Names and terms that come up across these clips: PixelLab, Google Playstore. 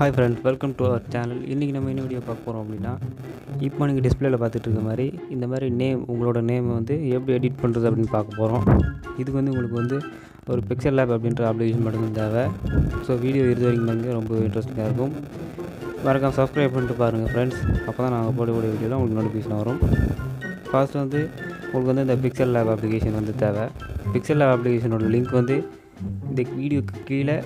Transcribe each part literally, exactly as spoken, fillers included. Hi friends, welcome to our channel. இன்னைக்கு நம்ம என்ன வீடியோ பார்க்க போறோம் அப்படினா இப்போ நீங்க டிஸ்ப்ளேல பார்த்துட்டு இருக்க மாதிரி இந்த மாதிரி நேம் உங்களோட நேம் வந்து எப்படி எடிட் பண்றது அப்படினு பார்க்க போறோம். இதுக்கு வந்து உங்களுக்கு வந்து ஒரு PixelLab அப்படிங்கற அப்ளிகேஷன் மட்டும் தேவை. சோ வீடியோ இது வரைக்கும் பாருங்க, ரொம்ப இன்ட்ரஸ்டிங்கா இருக்கும். மறக்காம Subscribe பண்ணிட்டு பாருங்க friends. அப்பதான் நான் போடக்கூடிய வீடியோலாம் உங்களுக்கு நோட்டிஃபிகேஷன் வரும். ஃபர்ஸ்ட் வந்து உங்களுக்கு வந்து இந்த PixelLab அப்ளிகேஷன் வந்து தேவை. PixelLab அப்ளிகேஷனோட லிங்க் வந்து இந்த வீடியோக்கு கீழே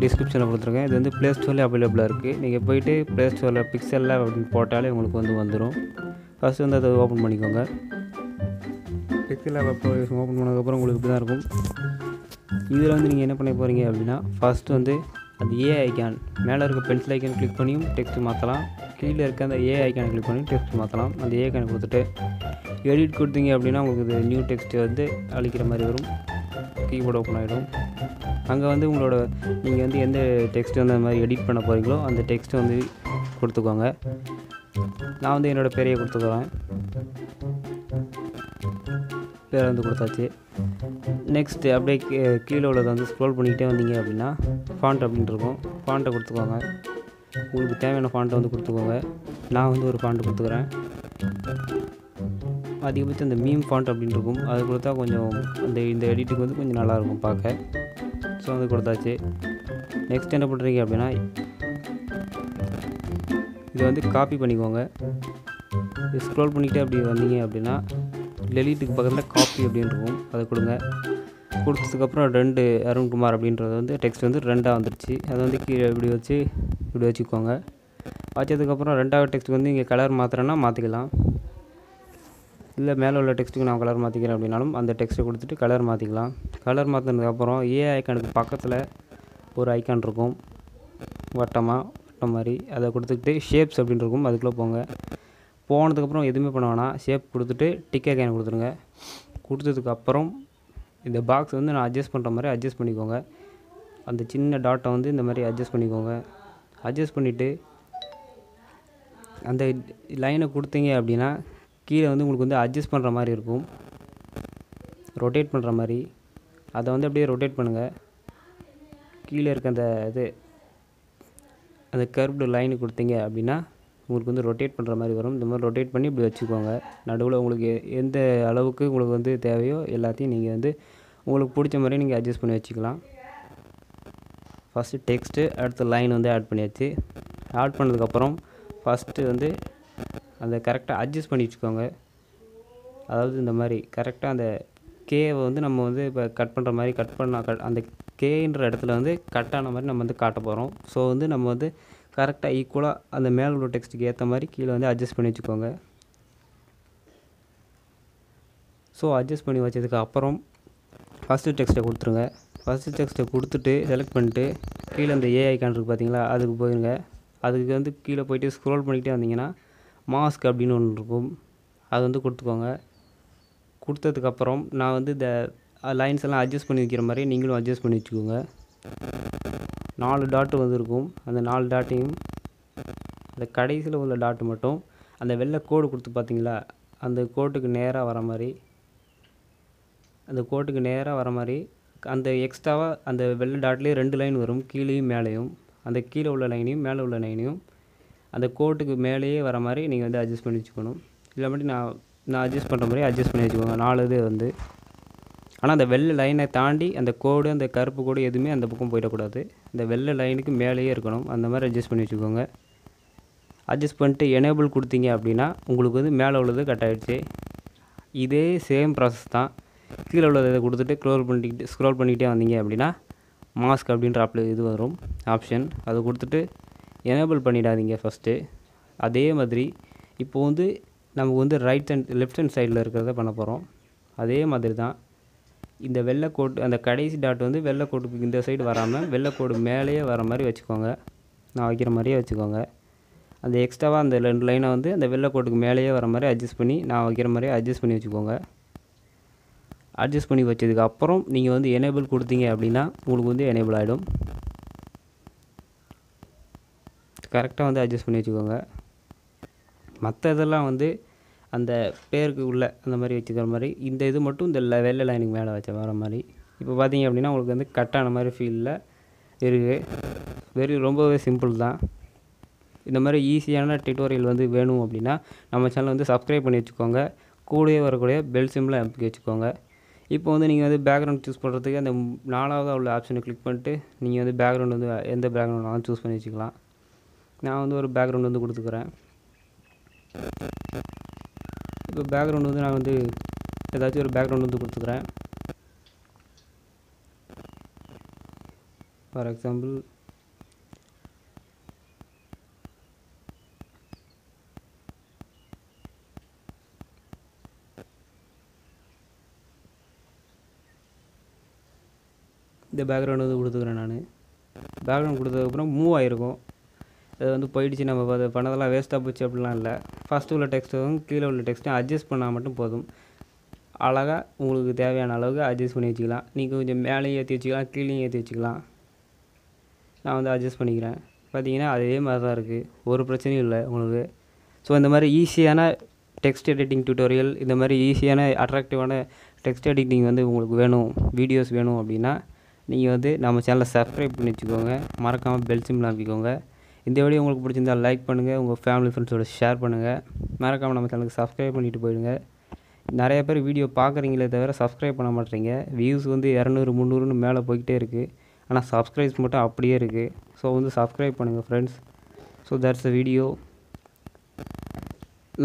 description la kuduthirunga idu vandu play store la available a irukku neenga poite play store la pixel lab appdi pottaale ungalku vandu vandurum first vandu adha open panikonga pixel lab app open panadha appuram ungalku idha irukum idhula vandu neenga enna panna poringa appadina first vandu adha ai icon mela irukka pencil icon click panniyum text maathalam keela irukka andha ai icon click panniyum text maathalam andha ai icon kudutte edit kuduthinga appadina ungalku new text vandu alikira mari varum keyboard open aidum அங்க வந்து உங்களோட நீங்க வந்து எந்த text அந்த மாதிரி edit பண்ண போறீங்களோ அந்த டெக்ஸ்ட் வந்து கொடுத்துக்கோங்க. நான் வந்து என்னோட பெரிய கொடுத்துக்கறேன். பேர் வந்து கொடுத்தாச்சு. நெக்ஸ்ட் அப்படியே கீழ உள்ளத வந்து ஸ்க்ரோல் பண்ணிட்டே வந்தீங்க அப்படினா ஃபாண்ட் அப்படினு இருக்கும். ஃபாண்ட கொடுத்துக்கோங்க. உங்களுக்கு தேவையான ஃபாண்ட் வந்து கொடுத்துக்கோங்க. நான் வந்து ஒரு ஃபாண்ட் கொடுத்துக்கறேன். அதிகபட்சம் அந்த மீம் ஃபாண்ட் அப்படினு இருக்கும். அது கொடுத்தா கொஞ்சம் அந்த இந்த எடிட்டுக்கு வந்து கொஞ்சம் நல்லா இருக்கும் பார்க்க. சோ வந்து கொடுத்தாச்சு. நெக்ஸ்ட் என்ன பண்றீங்க அப்படினா இது வந்து காப்பி பண்ணிக்கோங்க. ஸ்க்ரோல் பண்ணிட்டே அப்படியே வந்தீங்க அப்படினா டெலீட்க்கு பக்கத்துல காப்பி அப்படினு இருக்கும். அதை கொடுங்க. கொடுத்ததுக்கு அப்புறம் ரெண்டு அருண்குமார் அப்படின்றது வந்து டெக்ஸ்ட் வந்து ரெண்டா வந்துருச்சு. அதை வந்து கீழே இப்படி வச்சு இப்படி வச்சுக்கோங்க. வச்சதுக்கு அப்புறம் ரெண்டாவது டெக்ஸ்ட் வந்து இங்க கலர் மாத்தறேன்னா மாத்திக்கலாம். இல்ல மேல உள்ள டெக்ஸ்ட்க்கு நான் கலர் மாத்திக்கிறேன் அப்படினாலும் அந்த டெக்ஸ்ட் கொடுத்துட்டு கலர் மாத்திக்கலாம். கலர் மாத்துனதுக்கு அப்புறம் ஏ ஐகானுக்கு பக்கத்துல ஒரு ஐகான் இருக்கும். வட்டமா வட்ட மாதிரி அதை கொடுத்துட்டு ஷேப்ஸ் அப்படினு இருக்கும். அதுக்குள்ள போங்க. போனதுக்கு அப்புறம் எதுமே பண்ணவேனா ஷேப் கொடுத்துட்டு டிக் ஐகான் கொடுத்துருங்க. கொடுத்ததுக்கு அப்புறம் இந்த பாக்ஸ் வந்து நான் அட்ஜஸ்ட் பண்ற மாதிரி அட்ஜஸ்ட் பண்ணிக்கோங்க. அந்த சின்ன டாட்டை வந்து இந்த மாதிரி அட்ஜஸ்ட் பண்ணிக்கோங்க. அட்ஜஸ்ட் பண்ணிட்டு அந்த லைனை கொடுத்தீங்க அப்படினா கீழே வந்து உங்களுக்கு வந்து அட்ஜஸ்ட் பண்ற மாதிரி இருக்கும். ரொட்டேட் பண்ற மாதிரி அத வந்து அப்படியே ரொட்டேட் பண்ணுங்க. கீழே இருக்க அந்த இது அந்த கர்வ்டு லைன் கொடுத்தீங்க அப்படினா உங்களுக்கு வந்து ரொட்டேட் பண்ற மாதிரி வரும். இந்த மாதிரி ரொட்டேட் பண்ணி இப்படி வச்சுக்கோங்க. நடுவுல உங்களுக்கு எந்த அளவுக்கு உங்களுக்கு வந்து தேவையோ எல்லாத்தையும் நீங்க வந்து உங்களுக்கு பிடிச்ச மாதிரி நீங்க அட்ஜஸ்ட் பண்ணி வச்சுக்கலாம். ஃபர்ஸ்ட் டெக்ஸ்ட் அடுத்து லைன் வந்து ஆட் பண்ணியாச்சு. ஆட் பண்ணதுக்கு அப்புறம் ஃபர்ஸ்ட் வந்து அந்த கரெக்ட்டா அட்ஜஸ்ட் பண்ணி வச்சுக்கோங்க. அதாவது இந்த மாதிரி கரெக்ட்டா அந்த கேவை வந்து நம்ம வந்து இப்ப கட் பண்ற மாதிரி கட் பண்ணா அந்த கேன்ற இடத்துல வந்து கட் ஆன மாதிரி நம்ம வந்து காட்ட போறோம். சோ வந்து நம்ம வந்து கரெக்ட்டா ஈக்குவலா அந்த மேல உள்ள டெக்ஸ்ட்க்கு ஏத்த மாதிரி கீழ வந்து அட்ஜஸ்ட் பண்ணி வச்சுக்கோங்க. சோ அட்ஜஸ்ட் பண்ணி வச்சதுக்கு அப்புறம் ஃபர்ஸ்ட் டெக்ஸ்ட்டை கொடுத்துருங்க. ஃபர்ஸ்ட் டெக்ஸ்ட்டை கொடுத்துட்டு செலக்ட் பண்ணிட்டு கீழ அந்த ஏ ஐகான் இருக்கு பாத்தீங்களா அதுக்கு போயிடுங்க. அதுக்கு வந்து கீழ போயிட்டு ஸ்க்ரோல் பண்ணிட்டே வந்தீங்கனா மாஸ்க் அப்படினு ஒன்று இருக்கும். அது வந்து கொடுத்துக்கோங்க. கொடுத்ததுக்கு அப்புறம் நான் வந்து இந்த லைன்ஸ் எல்லாம் அட்ஜஸ்ட் பண்ணி வைக்கிற மாதிரி நீங்களும் அட்ஜஸ்ட் பண்ணி வச்சுக்கோங்க. நாலு டாட் வந்து இருக்கும். அந்த நாலு டாட்டையும் அந்த கடைசில உள்ள டாட் மட்டும் அந்த வெள்ளை கோடு கொடுத்து பாத்தீங்களா அந்த கோட்டுக்கு நேரா வர மாதிரி அந்த கோட்டுக்கு நேரா வர மாதிரி அந்த எக்ஸ்ட்ராவா அந்த வெள்ளை டாட்லயே ரெண்டு லைன் வரும். கீழேயும் மேலேயும் அந்த கீழே உள்ள லைனையும் மேலே உள்ள லைனையும் அந்த கோட்டுக்கு மேலேயே வர மாதிரி நீங்க வந்து அட்ஜஸ்ட் பண்ணி வச்சுக்கணும். இல்ல மட்டும் நான் நான் அட்ஜஸ்ட் பண்ற மாதிரி அட்ஜஸ்ட் பண்ணி வச்சுக்கோங்க. நாலுதே வந்து ஆனா அந்த வெள்ளை லைனை தாண்டி அந்த கோடு அந்த கருப்பு கோடு எதுமே அந்த பக்கம் போயிட கூடாது. அந்த வெள்ளை லைனுக்கு மேலேயே இருக்கணும். அந்த மாதிரி அட்ஜஸ்ட் பண்ணி வச்சுக்கோங்க. அட்ஜஸ்ட் பண்ணிட்டு எனேபிள் கொடுத்தீங்க அப்படினா உங்களுக்கு வந்து மேலே உள்ளது கட் ஆயிடுச்சு. இதே சேம் process தான். கீழே உள்ளதை கொடுத்துட்டு ஸ்க்ரோல் பண்ணிட்டு ஸ்க்ரோல் பண்ணிட்டே வந்தீங்க அப்படினா மாஸ்க் அப்படிங்கற ஆப்ல இது வரும் ஆப்ஷன். அது கொடுத்துட்டு எனேபிள் பண்ணிடாதீங்க ஃபர்ஸ்ட். அதே மாதிரி இப்போ வந்து நமக்கு வந்து ரைட் ஹேண்ட் லெஃப்ட் ஹேண்ட் சைடுல இருக்குறத பண்ண போறோம். அதே மாதிரி தான் இந்த வெள்ளை கோடு அந்த கடைசி டாட் வந்து வெள்ளை கோடுக்கு இந்த சைடு வராம வெள்ளை கோடு மேலயே வர மாதிரி வச்சுக்கோங்க. நான் வைக்கிற மாதிரியே வச்சுக்கோங்க. அந்த எக்ஸ்ட்ராவா அந்த ரெண்டு லைனை வந்து அந்த வெள்ளை கோடுக்கு மேலயே வர மாதிரி அட்ஜஸ்ட் பண்ணி நான் வைக்கிற மாதிரியே அட்ஜஸ்ட் பண்ணி வச்சுக்கோங்க. அட்ஜஸ்ட் பண்ணி வச்சதுக்கு அப்புறம் நீங்க வந்து எனேபிள் கொடுத்தீங்க அப்படினா உங்களுக்கு வந்து எனேபிள் ஆயிடும். கரெக்ட்டா வந்து அட்ஜஸ்ட் பண்ணி வச்சுக்கோங்க. மத்த இதெல்லாம் வந்து அந்த பேருக்கு உள்ள அந்த மாதிரி வச்சிருக்கிற மாதிரி இந்த இது மட்டும் இந்த வெள்ளை லைனுக்கு மேல வச்ச வர மாதிரி இப்போ பாத்தீங்க அப்படினா உங்களுக்கு வந்து கட் ஆன மாதிரி ஃபீல்ல இருக்குது. வெரி ரொம்பவே சிம்பிள் தான். இந்த மாதிரி ஈஸியான டியூட்டோரியல் வந்து வேணும் அப்படின்னா நம்ம சேனலை வந்து சப்ஸ்கிரைப் பண்ணி வச்சுக்கோங்க. கூடவே வரக்கூடிய பெல் சிம்பிளை அமுக்கி வச்சுக்கோங்க. இப்போ வந்து நீங்கள் வந்து பேக்ரவுண்ட் சூஸ் பண்ணுறதுக்கு அந்த நாலாவது உள்ள ஆப்ஷனை கிளிக் பண்ணிட்டு நீங்கள் வந்து பேக்ரவுண்ட் வந்து எந்த பேக்ரவுண்ட் வேணாலும் சூஸ் பண்ணி வச்சுக்கலாம். நான் வந்து ஒரு பேக்ரவுண்ட் வந்து கொடுத்துக்கிறேன். இப்போ பேக்ரவுண்ட் வந்து நான் வந்து ஏதாச்சும் ஒரு பேக்ரவுண்ட் வந்து கொடுத்துக்கிறேன். ஃபார் எக்ஸாம்பிள் இந்த பேக்ரவுண்ட் வந்து கொடுத்துக்கிறேன். நான் பேக்ரவுண்ட் கொடுத்ததுக்கப்புறம் மூவ் ஆகிருக்கும். அது வந்து போயிடுச்சு, நம்ம அதை பண்ணதெல்லாம் வேஸ்ட்டாக போச்சு அப்படிலாம் இல்லை. ஃபஸ்ட்டு உள்ள டெக்ஸ்ட்டும் கீழே உள்ள டெக்ஸ்ட்டும் அட்ஜஸ்ட் பண்ணால் மட்டும் போதும். அழகாக உங்களுக்கு தேவையான அளவுக்கு அட்ஜஸ்ட் பண்ணி வச்சுக்கலாம். நீங்கள் கொஞ்சம் மேலேயும் ஏற்றி வச்சுக்கலாம், கீழேயும் ஏற்றி வச்சுக்கலாம். நான் வந்து அட்ஜஸ்ட் பண்ணிக்கிறேன். பார்த்தீங்கன்னா அதே மாதிரி தான் இருக்குது, ஒரு பிரச்சனையும் இல்லை உங்களுக்கு. ஸோ இந்த மாதிரி ஈஸியான டெக்ஸ்ட் எடிட்டிங் டியூட்டோரியல், இந்த மாதிரி ஈஸியான அட்ராக்டிவான டெக்ஸ்ட் எடிட்டிங் வந்து உங்களுக்கு வேணும், வீடியோஸ் வேணும் அப்படின்னா நீங்கள் வந்து நம்ம சேனலை சப்ஸ்கிரைப் பண்ணி வச்சுக்கோங்க. மறக்காமல் பெல் சிம்பிள் அமுக்கிக்கோங்க. இந்த வீடியோ உங்களுக்கு பிடிச்சிருந்தால் லைக் பண்ணுங்கள், உங்கள் ஃபேமிலி ஃப்ரெண்ட்ஸோட ஷேர் பண்ணுங்கள். மறக்காமல் நம்ம சேனலுக்கு சப்ஸ்கிரைப் பண்ணிவிட்டு போயிடுங்க. நிறைய பேர் வீடியோ பார்க்குறீங்களே தவிர சப்ஸ்கிரைப் பண்ண மாட்டேறீங்க. வியூஸ் வந்து இரநூறு முந்நூறுன்னு மேலே போய்கிட்டே இருக்குது, ஆனால் சப்ஸ்கிரைப்ஸ் மட்டும் அப்படியே இருக்குது. ஸோ வந்து சப்ஸ்கிரைப் பண்ணுங்கள் friends. So that's a video.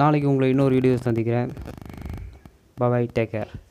நாளைக்கு உங்களை இன்னொரு வீடியோ சந்திக்கிறேன். Bye, take care.